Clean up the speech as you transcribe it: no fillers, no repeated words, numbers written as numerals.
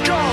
Let's go!